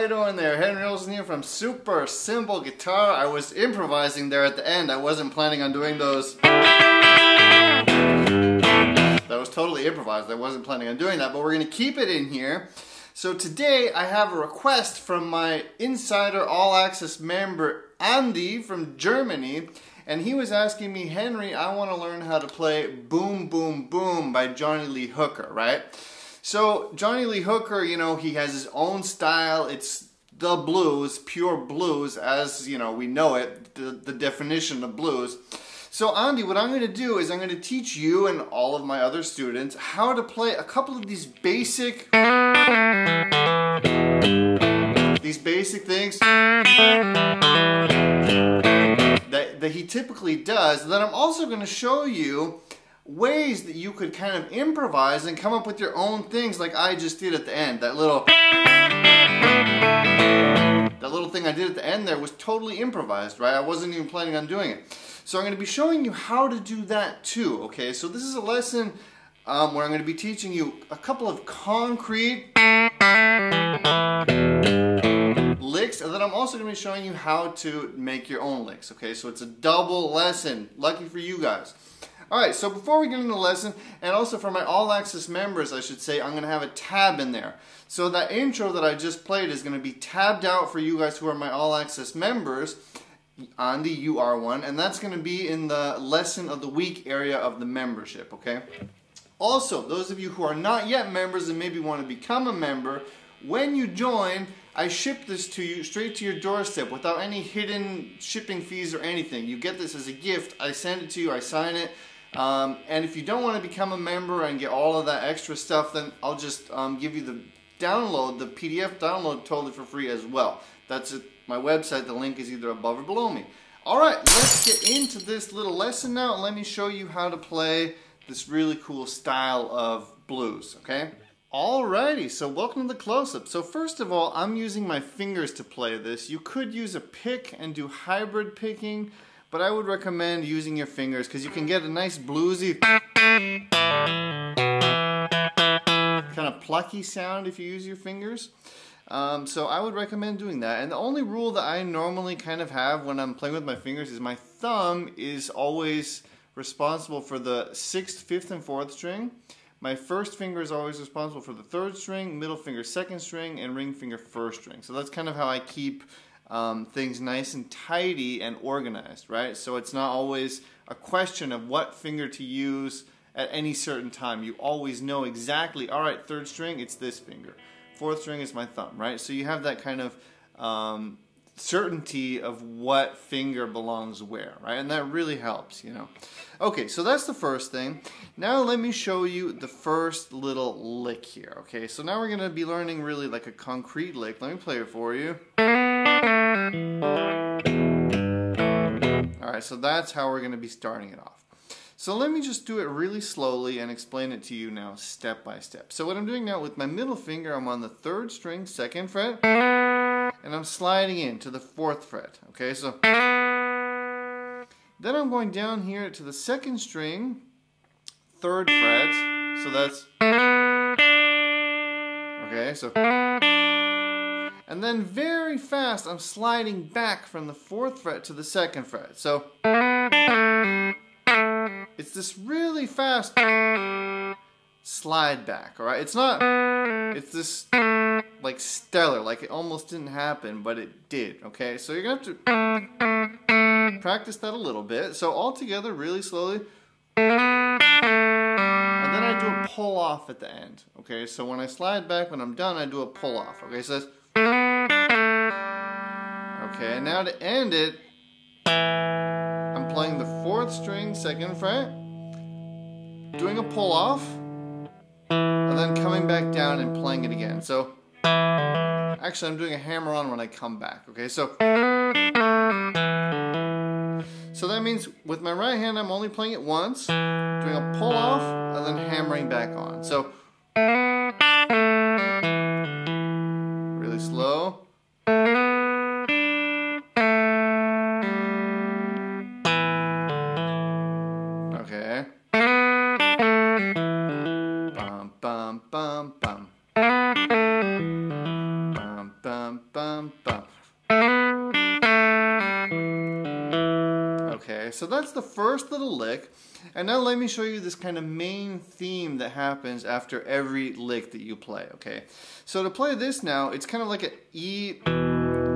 how you doing there? Henry Olsen here from Super Simple Guitar. I was improvising there at the end. I wasn't planning on doing those. That was totally improvised. I wasn't planning on doing that, but we're going to keep it in here. So today I have a request from my insider All Access member Andy from Germany, and he was asking me, Henry, I want to learn how to play Boom Boom Boom by Johnny Lee Hooker, right? So Johnny Lee Hooker, you know, he has his own style. It's the blues, pure blues, as you know, we know it, the definition of blues. So Andy, what I'm going to do is I'm going to teach you and all of my other students how to play a couple of these basic things that he typically does. Then I'm also going to show you ways that you could kind of improvise and come up with your own things, like I just did at the end. That little thing I did at the end there was totally improvised, right? I wasn't even planning on doing it. So I'm going to be showing you how to do that too, okay? So this is a lesson where I'm going to be teaching you a couple of concrete licks, and then I'm also going to be showing you how to make your own licks, okay? So it's a double lesson. Lucky for you guys. Alright, so before we get into the lesson, and also for my All Access members, I should say, I'm going to have a tab in there. So that intro that I just played is going to be tabbed out for you guys who are my All Access members on the UR1, and that's going to be in the Lesson of the Week area of the membership, okay? Also, those of you who are not yet members and maybe want to become a member, when you join, I ship this to you straight to your doorstep without any hidden shipping fees or anything. You get this as a gift. I send it to you, I sign it. And if you don't want to become a member and get all of that extra stuff, then I'll just give you the download, the PDF download, totally for free as well. That's it, my website. The link is either above or below me. Alright, let's get into this little lesson now, and let me show you how to play this really cool style of blues, okay? Alrighty, so welcome to the close-up. So first of all, I'm using my fingers to play this. You could use a pick and do hybrid picking, but I would recommend using your fingers because you can get a nice bluesy kind of plucky sound if you use your fingers. So I would recommend doing that. And the only rule that I normally kind of have when I'm playing with my fingers is my thumb is always responsible for the 6th, 5th, and 4th string. My first finger is always responsible for the 3rd string, middle finger 2nd string, and ring finger 1st string. So that's kind of how I keep things nice and tidy and organized, right? So it's not always a question of what finger to use at any certain time. You always know exactly, all right, 3rd string, it's this finger. 4th string is my thumb, right? So you have that kind of certainty of what finger belongs where, right? And that really helps, you know. Okay, so that's the first thing. Now let me show you the first little lick here, okay? So now we're going to be learning really like a concrete lick. Let me play it for you. Alright, so that's how we're going to be starting it off. So let me just do it really slowly and explain it to you now step by step. So what I'm doing now with my middle finger, I'm on the 3rd string, 2nd fret, and I'm sliding in to the 4th fret, okay? So then I'm going down here to the 2nd string, 3rd fret, so that's, okay, so, and then very fast I'm sliding back from the 4th fret to the 2nd fret, so it's this really fast slide back, all right? It's not, it's this like stellar, like it almost didn't happen, but it did, okay? So you're gonna have to practice that a little bit. So all together, really slowly. And then I do a pull off at the end, okay? So when I slide back, when I'm done, I do a pull off, okay? So that's, okay, and now to end it, I'm playing the 4th string, 2nd fret, doing a pull off, and then coming back down and playing it again. So actually, I'm doing a hammer on when I come back, okay? So that means with my right hand, I'm only playing it once, doing a pull off, and then hammering back on. So really slow. Okay. Bum, bum, bum, bum. Bum, bum, bum. that's the first little lick. And now let me show you this kind of main theme that happens after every lick that you play, okay? So to play this now, it's kind of like an E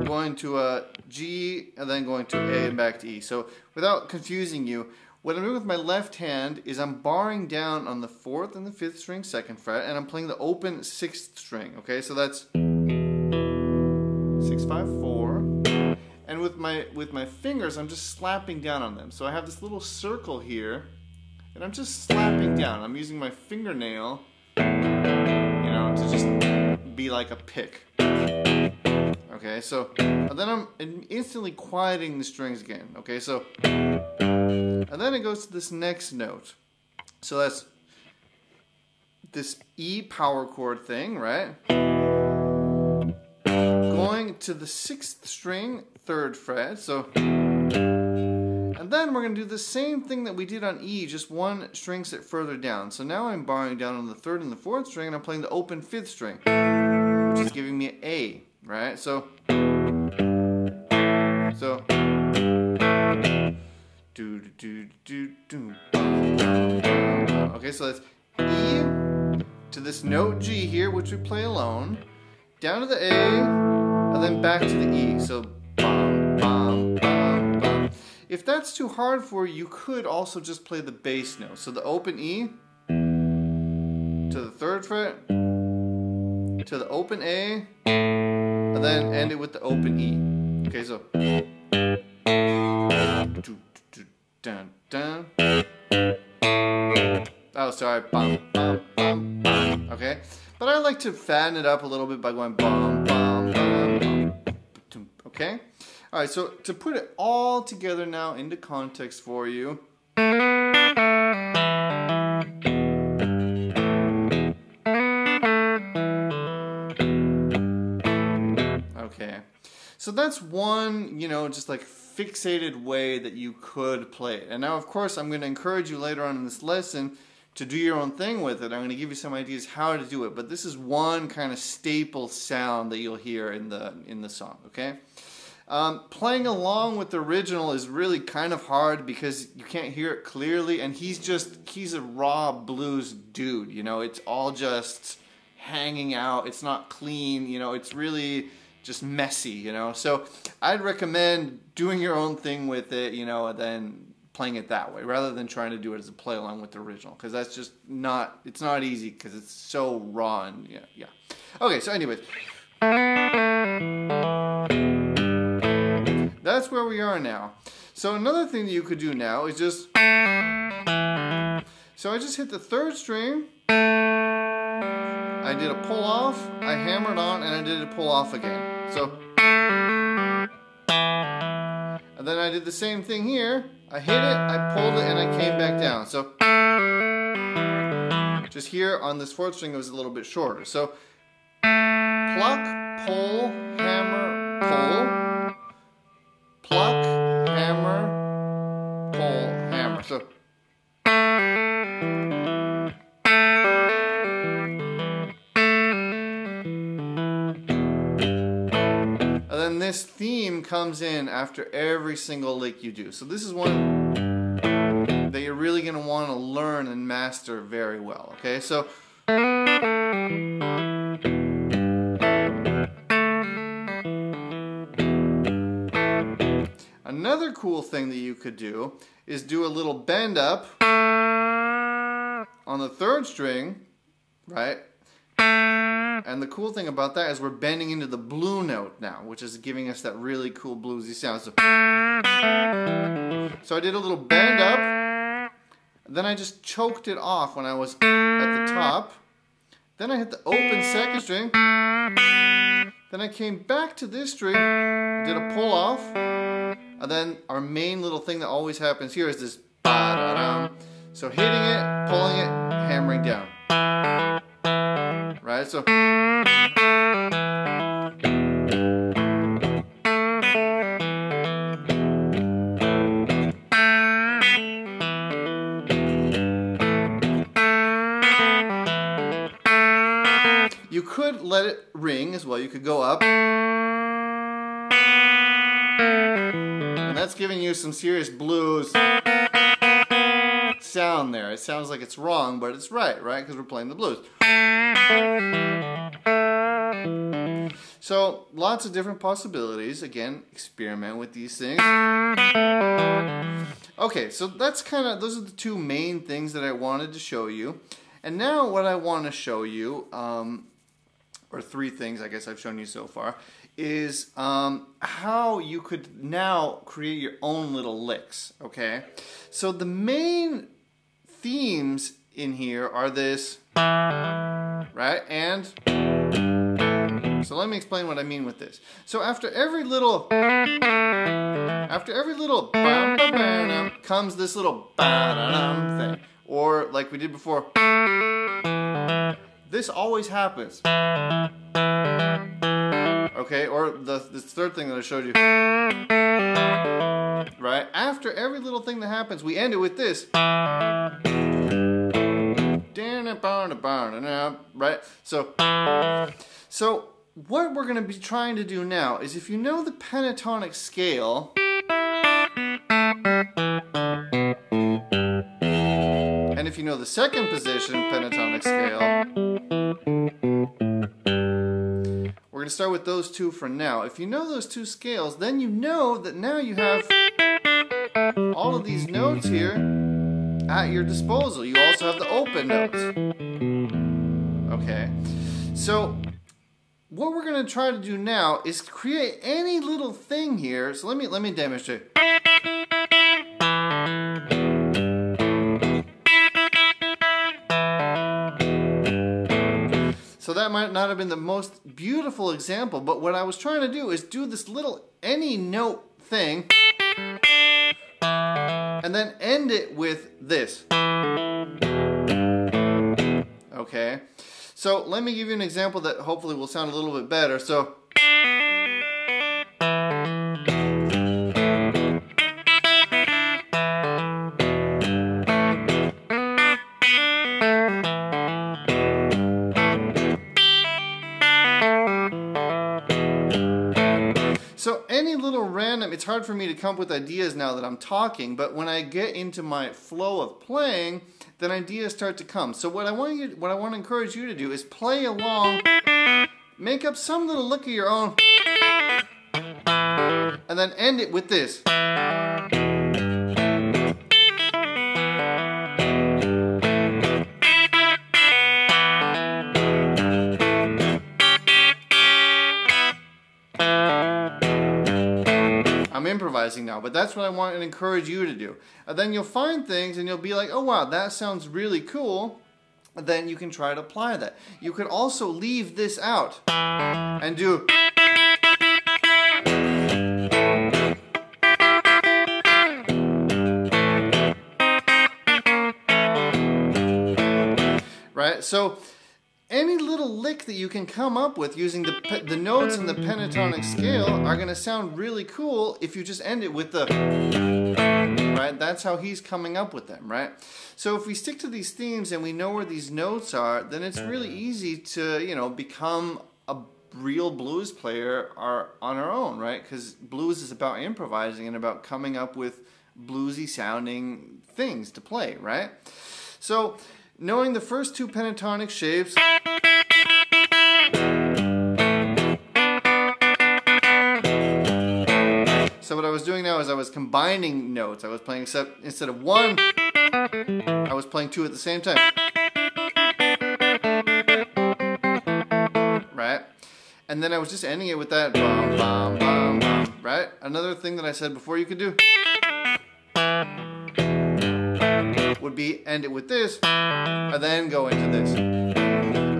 going to a G and then going to A and back to E. So without confusing you, what I'm doing with my left hand is I'm barring down on the 4th and the 5th string, 2nd fret, and I'm playing the open 6th string, okay? So that's 6, 5, 4. And with my fingers, I'm just slapping down on them. So I have this little circle here, and I'm just slapping down. I'm using my fingernail, to just be like a pick. Okay, so then I'm instantly quieting the strings again. Okay, so, and then it goes to this next note. So that's this E power chord thing, right? Going to the 6th string, 3rd fret, so, and then we're going to do the same thing that we did on E, just one string set further down. So now I'm barring down on the 3rd and the 4th string, and I'm playing the open 5th string, which is giving me an A, right? So, do do do do. Okay, so that's E to this note G here, which we play alone, down to the A, and then back to the E, so bum, bum, bum, bum. If that's too hard for you, you could also just play the bass note. So the open E to the 3rd fret, to the open A, and then end it with the open E. Okay, so. Oh, sorry, bum, bum, bum, bum. Okay, but I like to fatten it up a little bit by going bum, bum, bum. Okay? Alright, so to put it all together now into context for you. Okay. So that's one, just like fixated way that you could play it. And now, of course, I'm going to encourage you later on in this lesson to do your own thing with it. I'm going to give you some ideas how to do it, but this is one kind of staple sound that you'll hear in the song, okay? Playing along with the original is really kind of hard because you can't hear it clearly, and he's a raw blues dude, it's all just hanging out, it's not clean, it's really just messy, So I'd recommend doing your own thing with it, and then playing it that way, rather than trying to do it as a play along with the original, because that's just not, it's not easy because it's so raw and yeah. Okay, so anyways. That's where we are now. So another thing that you could do now is just, so I just hit the 3rd string, I did a pull off, I hammered on, and I did a pull off again. So, and then I did the same thing here. I hit it, I pulled it, and I came back down. So, just here on this 4th string, it was a little bit shorter. So, pluck, pull, hammer, pull. Pluck, hammer, pull, hammer. So, this theme comes in after every single lick you do. So this is one that you're really going to want to learn and master very well. Okay, so another cool thing that you could do is do a little bend up on the 3rd string, right? And the cool thing about that is we're bending into the blue note now, which is giving us that really cool bluesy sound. So I did a little bend up, then I just choked it off when I was at the top. Then I hit the open 2nd string. Then I came back to this string, did a pull off, and then our main little thing that always happens here is this ba-da-dum. So hitting it, pulling it, hammering down. Right, so. You could let it ring as well. You could go up. And that's giving you some serious blues sound there. It sounds like it's wrong, but it's right, right? Because we're playing the blues. So, lots of different possibilities. Again, experiment with these things. Okay, so that's kind of, those are the two main things that I wanted to show you. And now what I want to show you, or three things I guess I've shown you so far, is how you could now create your own little licks, okay? So the main themes in here are this, right, and... So let me explain what I mean with this. So after every little comes this little thing, or like we did before, this always happens. Okay, or this third thing that I showed you. Right? After every little thing that happens, we end it with this. Right? So what we're going to be trying to do now is, if you know the pentatonic scale, and if you know the second position pentatonic scale, we're going to start with those two for now. If you know those two scales, then you know that now you have all of these notes here at your disposal. You also have the open notes. Okay, so... what we're going to try to do now is create any little thing here. So let me demonstrate. So that might not have been the most beautiful example, but what I was trying to do is do this little any note thing and then end it with this. Okay. So let me give you an example that hopefully will sound a little bit better. So, any little random, it's hard for me to come up with ideas now that I'm talking, but when I get into my flow of playing, then ideas start to come. So what I want to encourage you to do is play along, make up some little lick of your own, and then end it with this. I'm improvising now, but that's what I want to encourage you to do. And then you'll find things and you'll be like, oh wow, that sounds really cool. And then you can try to apply that. You could also leave this out and do. Right? So any little lick that you can come up with using the notes in the pentatonic scale are going to sound really cool if you just end it with the, right? That's how he's coming up with them, right? So if we stick to these themes and we know where these notes are, then it's really easy to, you know, become a real blues player on our own, right? Because blues is about improvising and about coming up with bluesy sounding things to play, right? So... knowing the first two pentatonic shapes . So what I was doing now is I was combining notes. I was playing, instead of one, I was playing two at the same time, right? And then I was just ending it with that bum, bum, bum, bum, right? Another thing that I said before you could do would be end it with this, and then go into this.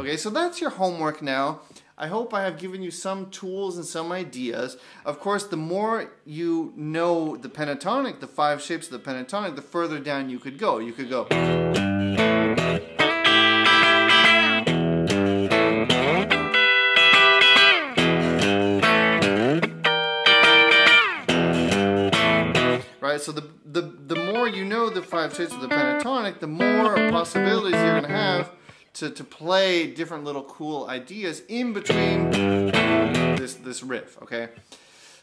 Okay, so that's your homework now. I hope I have given you some tools and some ideas. Of course, the more you know the pentatonic, the five shapes of the pentatonic, the further down you could go. You could go... right, so the more you know the five shapes of the pentatonic, the more possibilities you're going to have to play different little cool ideas in between this riff, okay?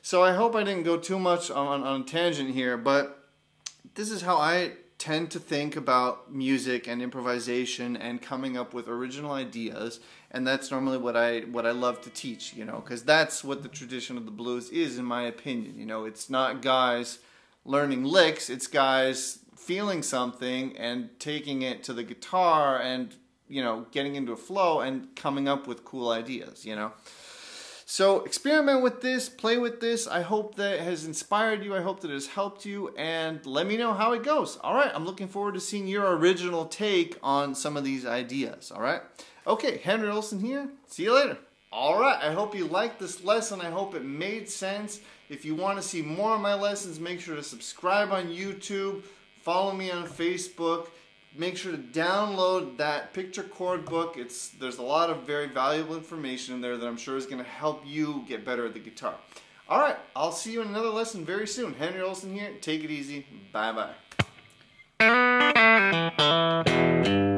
So I hope I didn't go too much on a tangent here, but this is how I tend to think about music and improvisation and coming up with original ideas, and that's normally what I love to teach, you know, because that's what the tradition of the blues is, in my opinion. You know, it's not guys learning licks, it's guys feeling something and taking it to the guitar and, you know, getting into a flow and coming up with cool ideas, you know. So experiment with this, play with this. I hope that it has inspired you. I hope that it has helped you, and let me know how it goes. All right, I'm looking forward to seeing your original take on some of these ideas, all right? Okay, Henry Olsen here. See you later. All right, I hope you liked this lesson. I hope it made sense. If you want to see more of my lessons, make sure to subscribe on YouTube, follow me on Facebook. Make sure to download that picture chord book. There's a lot of very valuable information in there that I'm sure is going to help you get better at the guitar. All right, I'll see you in another lesson very soon. Henry Olsen here. Take it easy. Bye-bye.